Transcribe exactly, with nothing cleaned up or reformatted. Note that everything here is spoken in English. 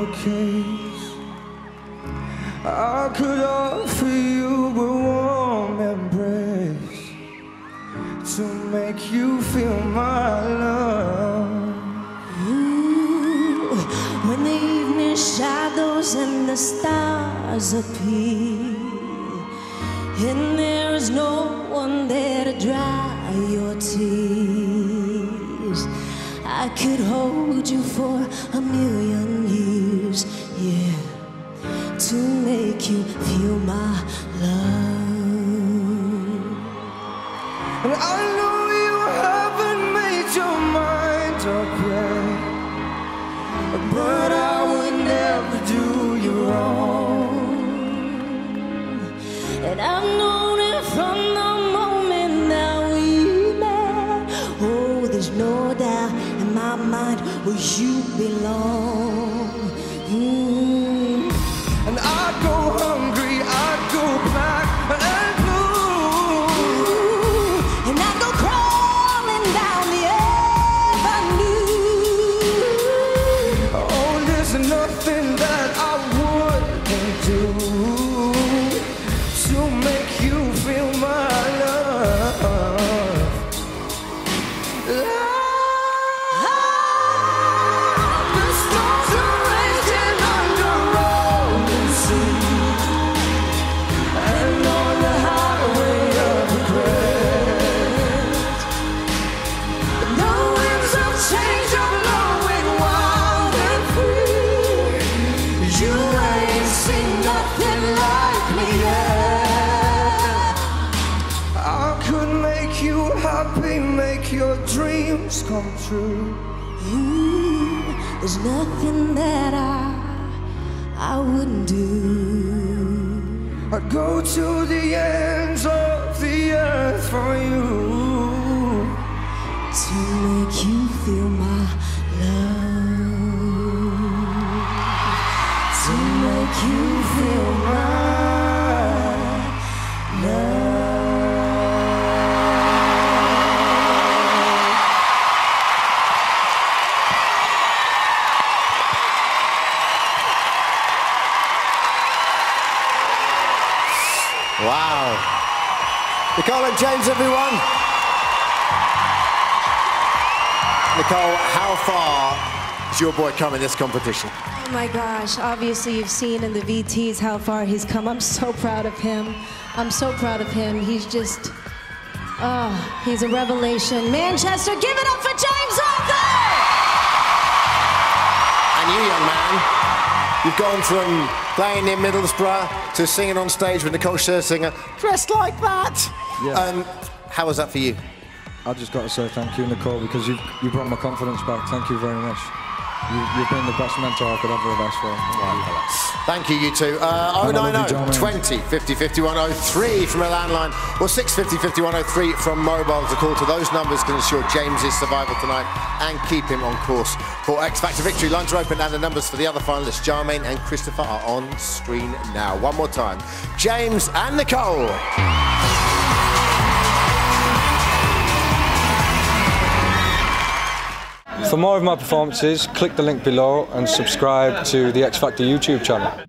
your case. I could offer you a warm embrace to make you feel my love. Ooh, when the evening shadows and the stars appear, and there is no one there to dry your tears, I could hold you for a million years, yeah, to make you feel my love. And I know you haven't made your mind up yet, but I would never do you wrong. And I've known it from the moment that we met. Oh, there's no doubt in my mind where you belong. Mm. And I go hungry, I go black and blue, and I go crawling down the avenue. Oh, there's nothing that I wouldn't do to make you feel my love. Love. Come true. Ooh, there's nothing that I, I wouldn't do. I'd go to the ends of the earth for you, to make you feel my love, to make you feel my love. Nicole and James, everyone. Nicole, how far has your boy come in this competition? Oh my gosh, obviously you've seen in the V Ts how far he's come. I'm so proud of him. I'm so proud of him. He's just, oh, he's a revelation. Manchester, give it up for James Arthur! And you, young man. You've gone from playing in Middlesbrough to singing on stage with Nicole Scherzinger, dressed like that. Yeah. Um, how was that for you? I've just got to say thank you, Nicole, because you you brought my confidence back. Thank you very much. You, you've been the best mentor I could ever have asked for. Right. Thank you, you two. Uh, oh nine oh, twenty, fifty, fifty-one oh three from a landline, or six fifty, fifty-one oh three from mobiles. A call to those numbers can ensure James's survival tonight and keep him on course for X Factor victory. Lines are open and the numbers for the other finalists, Jarmaine and Christopher, are on screen now. One more time, James and Nicole. For more of my performances, click the link below and subscribe to the X Factor YouTube channel.